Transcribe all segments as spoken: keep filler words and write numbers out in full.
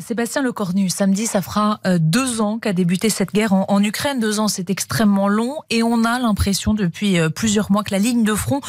Sébastien Lecornu, samedi, ça fera deux ans qu'a débuté cette guerre en, en Ukraine. Deux ans, c'est extrêmement long et on a l'impression depuis plusieurs mois que la ligne de front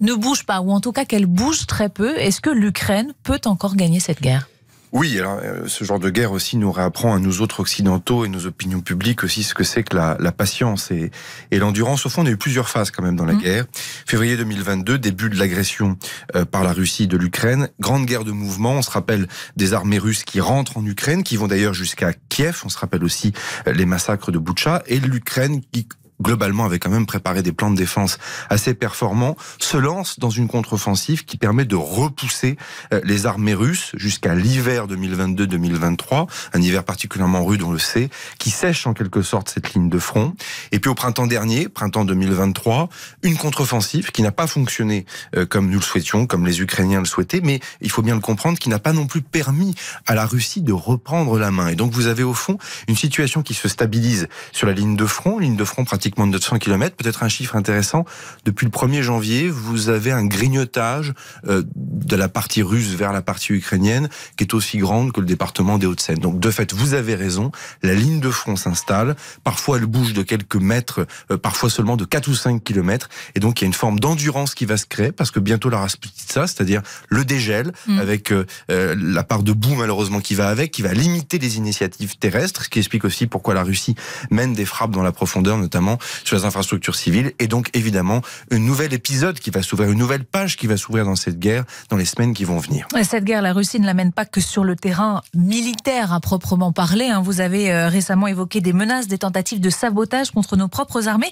ne bouge pas, ou en tout cas qu'elle bouge très peu. Est-ce que l'Ukraine peut encore gagner cette guerre ? Oui, alors, euh, ce genre de guerre aussi nous réapprend à nous autres occidentaux et nos opinions publiques aussi ce que c'est que la, la patience et, et l'endurance. Au fond, on a eu plusieurs phases quand même dans la mmh. guerre. Février deux mille vingt-deux, début de l'agression euh, par la Russie de l'Ukraine. Grande guerre de mouvement, on se rappelle des armées russes qui rentrent en Ukraine, qui vont d'ailleurs jusqu'à Kiev. On se rappelle aussi euh, les massacres de Boucha et l'Ukraine qui... globalement, avait quand même préparé des plans de défense assez performants, se lance dans une contre-offensive qui permet de repousser les armées russes jusqu'à l'hiver deux mille vingt-deux deux mille vingt-trois, un hiver particulièrement rude, on le sait, qui sèche en quelque sorte cette ligne de front. Et puis au printemps dernier, printemps deux mille vingt-trois, une contre-offensive qui n'a pas fonctionné comme nous le souhaitions, comme les Ukrainiens le souhaitaient, mais il faut bien le comprendre, qui n'a pas non plus permis à la Russie de reprendre la main. Et donc vous avez au fond une situation qui se stabilise sur la ligne de front, ligne de front pratiquement de deux cents kilomètres, peut-être un chiffre intéressant. Depuis le premier janvier, vous avez un grignotage euh, de la partie russe vers la partie ukrainienne qui est aussi grande que le département des Hauts-de-Seine. Donc de fait, vous avez raison, la ligne de front s'installe. Parfois, elle bouge de quelques mètres, euh, parfois seulement de quatre ou cinq kilomètres. Et donc, il y a une forme d'endurance qui va se créer parce que bientôt la rasputitsa, c'est-à-dire le dégel, mmh. avec euh, la part de boue malheureusement qui va avec, qui va limiter les initiatives terrestres, ce qui explique aussi pourquoi la Russie mène des frappes dans la profondeur, notamment sur les infrastructures civiles, et donc évidemment un nouvel épisode qui va s'ouvrir, une nouvelle page qui va s'ouvrir dans cette guerre, dans les semaines qui vont venir. Et cette guerre, la Russie ne l'amène pas que sur le terrain militaire à proprement parler. Vous avez récemment évoqué des menaces, des tentatives de sabotage contre nos propres armées.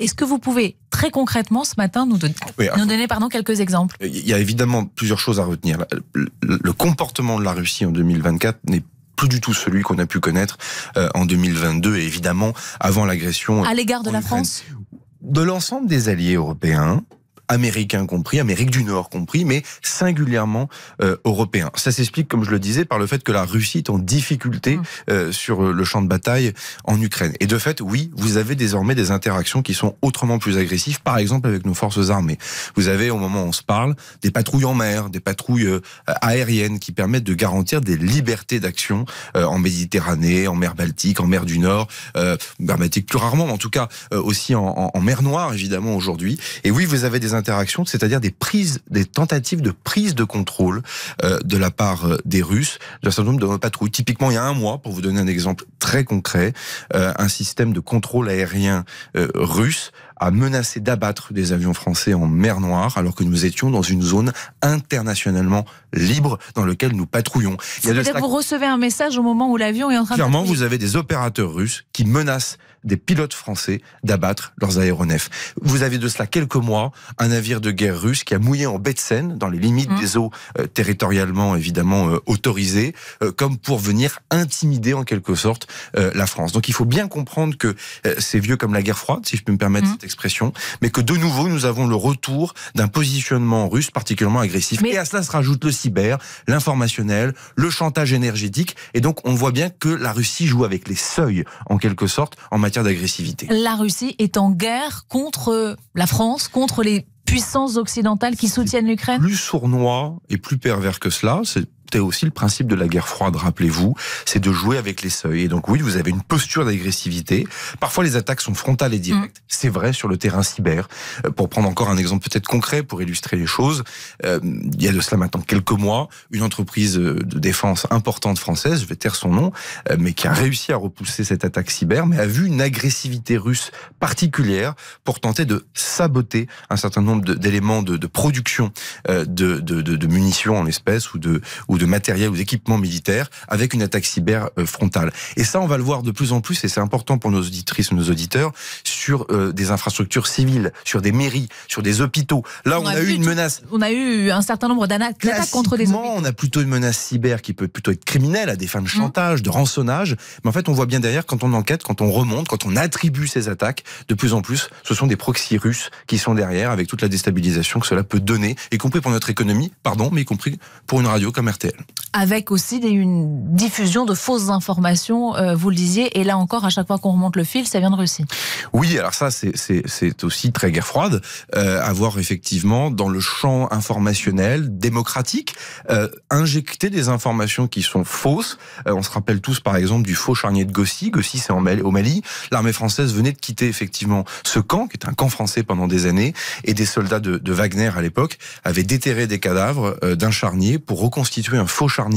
Est-ce que vous pouvez très concrètement ce matin nous donner, oui, nous donner pardon, quelques exemples? Il y a évidemment plusieurs choses à retenir. Le comportement de la Russie en deux mille vingt-quatre n'est plus du tout celui qu'on a pu connaître euh, en deux mille vingt-deux, et évidemment avant l'agression... À l'égard de la France ? De l'ensemble des alliés européens, américains compris, Amérique du Nord compris, mais singulièrement euh, européens. Ça s'explique, comme je le disais, par le fait que la Russie est en difficulté euh, sur le champ de bataille en Ukraine. Et de fait, oui, vous avez désormais des interactions qui sont autrement plus agressives, par exemple avec nos forces armées. Vous avez, au moment où on se parle, des patrouilles en mer, des patrouilles euh, aériennes qui permettent de garantir des libertés d'action euh, en Méditerranée, en mer Baltique, en mer du Nord, euh, mer Baltique plus rarement, mais en tout cas euh, aussi en, en, en mer Noire, évidemment, aujourd'hui. Et oui, vous avez des interactions, c'est-à-dire des prises, des tentatives de prise de contrôle euh, de la part des Russes, d'un certain nombre de nos patrouilles. Typiquement, il y a un mois, pour vous donner un exemple très concret, euh, un système de contrôle aérien euh, russe a menacé d'abattre des avions français en mer Noire, alors que nous étions dans une zone internationalement libre dans laquelle nous patrouillons. C'est-à-dire que vous recevez un message au moment où l'avion est en train de... Clairement, vous avez des opérateurs russes qui menacent des pilotes français d'abattre leurs aéronefs. Vous avez de cela quelques mois un navire de guerre russe qui a mouillé en baie de Seine, dans les limites mmh. des eaux euh, territorialement évidemment euh, autorisées, euh, comme pour venir intimider en quelque sorte euh, la France. Donc il faut bien comprendre que euh, c'est vieux comme la guerre froide, si je peux me permettre mmh. cette expression, mais que de nouveau nous avons le retour d'un positionnement russe particulièrement agressif. Mais... Et à cela se rajoute le cyber, l'informationnel, le chantage énergétique, et donc on voit bien que la Russie joue avec les seuils en quelque sorte en matière d'agressivité. La Russie est en guerre contre la France, contre les puissances occidentales qui soutiennent l'Ukraine. Plus sournois et plus pervers que cela, c'est C'était aussi le principe de la guerre froide, rappelez-vous, c'est de jouer avec les seuils. Et donc oui, vous avez une posture d'agressivité. Parfois, les attaques sont frontales et directes. Mmh. C'est vrai sur le terrain cyber. Euh, pour prendre encore un exemple peut-être concret, pour illustrer les choses, euh, il y a de cela maintenant quelques mois, une entreprise de défense importante française, je vais taire son nom, euh, mais qui a réussi à repousser cette attaque cyber, mais a vu une agressivité russe particulière pour tenter de saboter un certain nombre d'éléments de, de production euh, de, de, de, de munitions en l'espèce, ou de... Ou de matériel ou d'équipement militaire, avec une attaque cyber euh, frontale. Et ça, on va le voir de plus en plus, et c'est important pour nos auditrices, nos auditeurs, sur euh, des infrastructures civiles, sur des mairies, sur des hôpitaux. Là, on, on a, a eu une menace... On a eu un certain nombre d'attaques contre des hôpitaux. On a plutôt une menace cyber qui peut plutôt être criminelle à des fins de chantage, mmh. de rançonnage, mais en fait, on voit bien derrière, quand on enquête, quand on remonte, quand on attribue ces attaques, de plus en plus, ce sont des proxys russes qui sont derrière, avec toute la déstabilisation que cela peut donner, y compris pour notre économie, pardon, mais y compris pour une radio comme R T L. R T L. Avec aussi des, une diffusion de fausses informations, euh, vous le disiez, et là encore, à chaque fois qu'on remonte le fil, ça vient de Russie. Oui, alors ça, c'est, c'est, c'est aussi très guerre froide, euh, avoir effectivement, dans le champ informationnel, démocratique, euh, injecter des informations qui sont fausses. Euh, on se rappelle tous, par exemple, du faux charnier de Gossi. Gossi, c'est en Mali, au Mali. L'armée française venait de quitter, effectivement, ce camp, qui était un camp français pendant des années, et des soldats de, de Wagner, à l'époque, avaient déterré des cadavres euh, d'un charnier pour reconstituer un faux charnier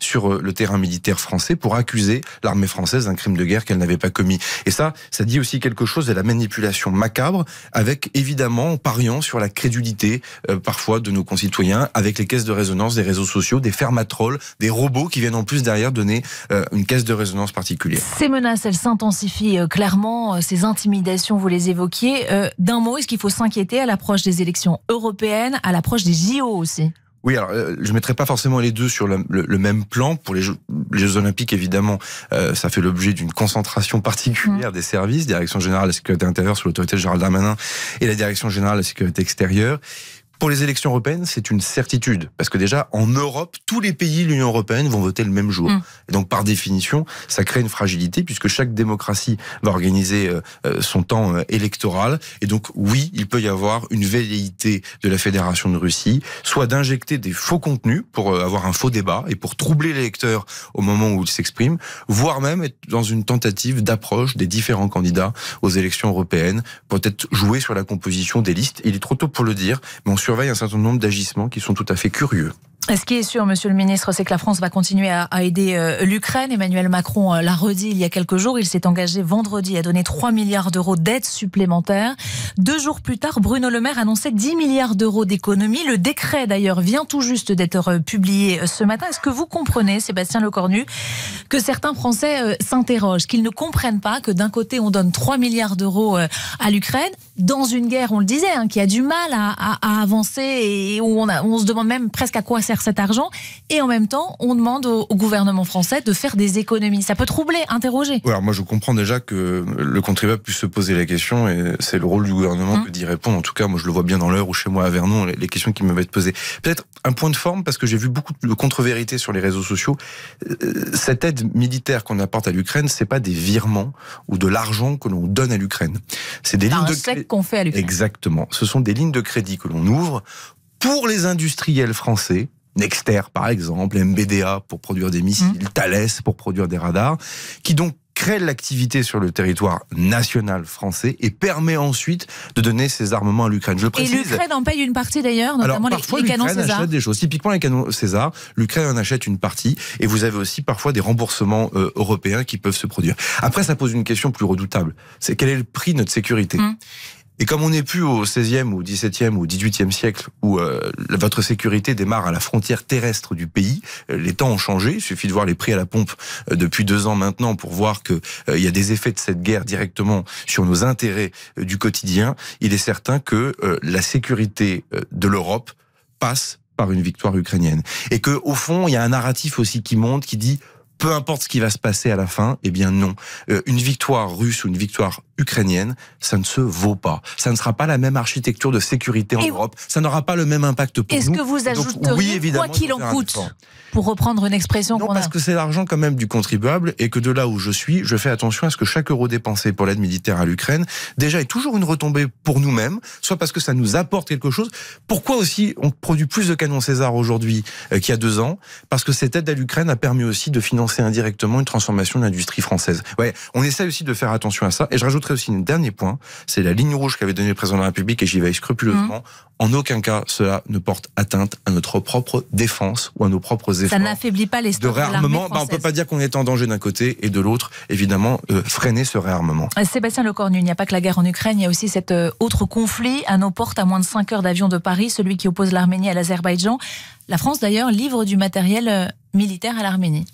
sur le terrain militaire français pour accuser l'armée française d'un crime de guerre qu'elle n'avait pas commis. Et ça, ça dit aussi quelque chose de la manipulation macabre, avec évidemment en pariant sur la crédulité euh, parfois de nos concitoyens, avec les caisses de résonance des réseaux sociaux, des fermatrolls, des robots qui viennent en plus derrière donner euh, une caisse de résonance particulière. Ces menaces, elles s'intensifient euh, clairement, euh, ces intimidations, vous les évoquiez. Euh, d'un mot, est-ce qu'il faut s'inquiéter à l'approche des élections européennes, à l'approche des J O aussi ? Oui, alors euh, je ne mettrai pas forcément les deux sur le, le, le même plan. Pour les Jeux, les Jeux Olympiques, évidemment, euh, ça fait l'objet d'une concentration particulière mmh. des services, Direction Générale de la Sécurité Intérieure sous l'autorité de Gérald Darmanin et la Direction Générale de la Sécurité Extérieure. Pour les élections européennes, c'est une certitude. Parce que déjà, en Europe, tous les pays de l'Union européenne vont voter le même jour. Mmh. Et donc, par définition, ça crée une fragilité, puisque chaque démocratie va organiser euh, son temps euh, électoral. Et donc, oui, il peut y avoir une velléité de la Fédération de Russie, soit d'injecter des faux contenus pour euh, avoir un faux débat et pour troubler l'électeur au moment où il s'exprime, voire même être dans une tentative d'approche des différents candidats aux élections européennes, peut-être jouer sur la composition des listes. Il est trop tôt pour le dire, mais on surveille un certain nombre d'agissements qui sont tout à fait curieux. Ce qui est sûr, Monsieur le Ministre, c'est que la France va continuer à, à aider euh, l'Ukraine. Emmanuel Macron euh, l'a redit il y a quelques jours. Il s'est engagé vendredi à donner trois milliards d'euros d'aide supplémentaire. Deux jours plus tard, Bruno Le Maire annonçait dix milliards d'euros d'économie. Le décret, d'ailleurs, vient tout juste d'être euh, publié euh, ce matin. Est-ce que vous comprenez, Sébastien Lecornu, que certains Français euh, s'interrogent, qu'ils ne comprennent pas que d'un côté, on donne trois milliards d'euros euh, à l'Ukraine, dans une guerre, on le disait, hein, qui a du mal à, à, à avancer et où on, a, on se demande même presque à quoi sert cet argent, et en même temps, on demande au, au gouvernement français de faire des économies. Ça peut troubler, interroger. Ouais, alors moi, je comprends déjà que le contribuable puisse se poser la question, et c'est le rôle du gouvernement mmh. que d'y répondre. En tout cas, moi, je le vois bien dans l'heure ou chez moi à Vernon, les, les questions qui me vont être posées. Peut-être un point de forme, parce que j'ai vu beaucoup de contre-vérités sur les réseaux sociaux. Cette aide militaire qu'on apporte à l'Ukraine, c'est pas des virements ou de l'argent que l'on donne à l'Ukraine. C'est des lignes de... qu'on fait à l'Ukraine. Exactement. Ce sont des lignes de crédit que l'on ouvre pour les industriels français, Nexter par exemple, M B D A pour produire des missiles, mmh. Thales pour produire des radars, qui donc crée l'activité sur le territoire national français et permet ensuite de donner ses armements à l'Ukraine. Je le précise. Et l'Ukraine en paye une partie d'ailleurs, notamment alors, parfois, les, les canons César. L'Ukraine achète des choses. Typiquement les canons César, l'Ukraine en achète une partie et vous avez aussi parfois des remboursements euh, européens qui peuvent se produire. Après, ça pose une question plus redoutable. C'est quel est le prix de notre sécurité ? mmh. Et comme on n'est plus au seizième ou dix-septième ou dix-huitième siècle où euh, votre sécurité démarre à la frontière terrestre du pays, les temps ont changé. Il suffit de voir les prix à la pompe euh, depuis deux ans maintenant pour voir que euh, il y a des effets de cette guerre directement sur nos intérêts euh, du quotidien. Il est certain que euh, la sécurité euh, de l'Europe passe par une victoire ukrainienne et que au fond il y a un narratif aussi qui monte qui dit peu importe ce qui va se passer à la fin, eh bien non. Euh, une victoire russe ou une victoire ukrainienne, ça ne se vaut pas. Ça ne sera pas la même architecture de sécurité en et Europe. Ça n'aura pas le même impact pour est-ce nous. Est-ce que vous ajouteriez donc, oui, évidemment, quoi qu'il en coûte, pour reprendre une expression non, qu'on a. Parce que c'est l'argent quand même du contribuable et que de là où je suis, je fais attention à ce que chaque euro dépensé pour l'aide militaire à l'Ukraine, déjà, est toujours une retombée pour nous-mêmes, soit parce que ça nous apporte quelque chose. Pourquoi aussi on produit plus de canons César aujourd'hui euh, qu'il y a deux ans ? Parce que cette aide à l'Ukraine a permis aussi de financer c'est indirectement une transformation de l'industrie française. Ouais, on essaie aussi de faire attention à ça. Et je rajouterai aussi un dernier point, c'est la ligne rouge qu'avait donnée le président de la République, et j'y veille scrupuleusement. Mmh. En aucun cas, cela ne porte atteinte à notre propre défense ou à nos propres efforts. Ça n'affaiblit pas les stocks de réarmement. Bah, on ne peut pas dire qu'on est en danger d'un côté et de l'autre, évidemment, euh, freiner ce réarmement. Sébastien Lecornu, il n'y a pas que la guerre en Ukraine, il y a aussi cet euh, autre conflit à nos portes, à moins de cinq heures d'avion de Paris, celui qui oppose l'Arménie à l'Azerbaïdjan. La France, d'ailleurs, livre du matériel euh, militaire à l'Arménie.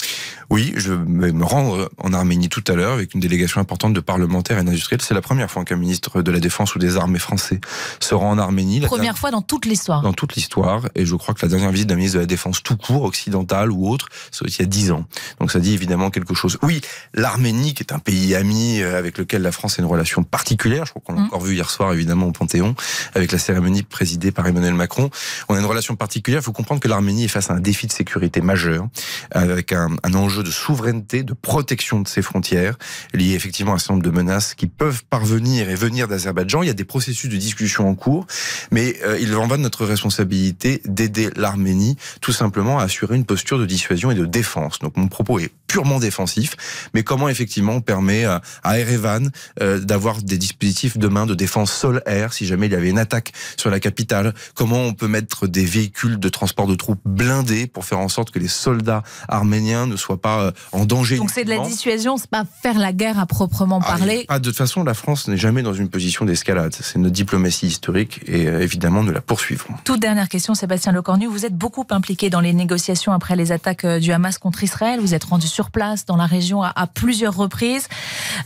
Oui, je vais me rendre en Arménie tout à l'heure avec une délégation importante de parlementaires et d'industriels. C'est la première fois qu'un ministre de la Défense ou des Armées français se rend en Arménie. La première fois dans toute l'histoire. Dans toute l'histoire. Et je crois que la dernière visite d'un ministre de la Défense tout court, occidental ou autre, c'est il y a dix ans. Donc ça dit évidemment quelque chose. Oui, l'Arménie, qui est un pays ami avec lequel la France a une relation particulière, je crois qu'on l'a mmh. encore vu hier soir évidemment au Panthéon, avec la cérémonie présidée par Emmanuel Macron, on a une relation particulière. Il faut comprendre que l'Arménie est face à un défi de sécurité majeur, avec un, un enjeu de souveraineté, de protection de ses frontières, lié effectivement à un certain nombre de menaces qui peuvent parvenir et venir d'Azerbaïdjan. Il y a des processus de discussion en cours, mais euh, il en va de notre responsabilité d'aider l'Arménie tout simplement à assurer une posture de dissuasion et de défense. Donc mon propos est purement défensif, mais comment effectivement on permet à, à Erevan euh, d'avoir des dispositifs demain de défense sol-air, si jamais il y avait une attaque sur la capitale, comment on peut mettre des véhicules de transport de troupes blindés pour faire en sorte que les soldats arméniens ne soient pas euh, en danger. Donc c'est de la dissuasion, c'est pas faire la guerre à proprement parler. Ah, de toute façon, la France n'est jamais dans une position d'escalade. C'est notre diplomatie historique et euh, évidemment nous la poursuivrons. Toute dernière question, Sébastien Lecornu, vous êtes beaucoup impliqué dans les négociations après les attaques du Hamas contre Israël, vous êtes rendu sur place dans la région à, à plusieurs reprises.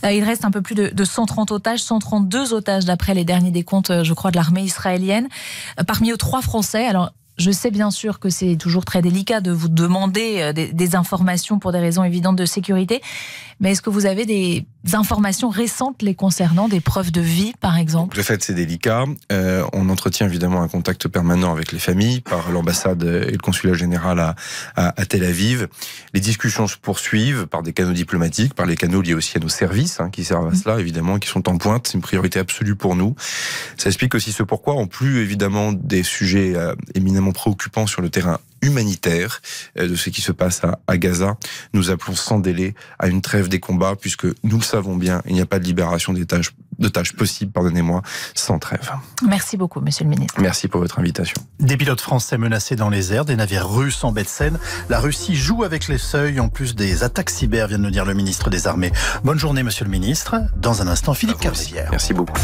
Euh, il reste un peu plus de, de cent trente otages, cent trente-deux otages d'après les derniers décomptes, je crois, de l'armée israélienne. Euh, parmi eux, trois Français. Alors, je sais bien sûr que c'est toujours très délicat de vous demander des, des informations pour des raisons évidentes de sécurité, mais est-ce que vous avez des informations récentes les concernant, des preuves de vie par exemple? Le fait, c'est délicat. Euh, on entretient évidemment un contact permanent avec les familles par l'ambassade et le consulat général à, à, à Tel Aviv. Les discussions se poursuivent par des canaux diplomatiques, par les canaux liés aussi à nos services hein, qui servent à mmh. cela évidemment, qui sont en pointe. C'est une priorité absolue pour nous. Ça explique aussi ce pourquoi, en plus évidemment des sujets euh, éminemment préoccupant sur le terrain humanitaire de ce qui se passe à Gaza. Nous appelons sans délai à une trêve des combats, puisque nous le savons bien, il n'y a pas de libération des tâches, de tâches possibles, pardonnez-moi, sans trêve. Merci beaucoup, monsieur le ministre. Merci pour votre invitation. Des pilotes français menacés dans les airs, des navires russes en baie de Seine. La Russie joue avec les seuils, en plus des attaques cyber, vient de nous dire le ministre des Armées. Bonne journée, monsieur le ministre. Dans un instant, Philippe Cavalière. Merci beaucoup.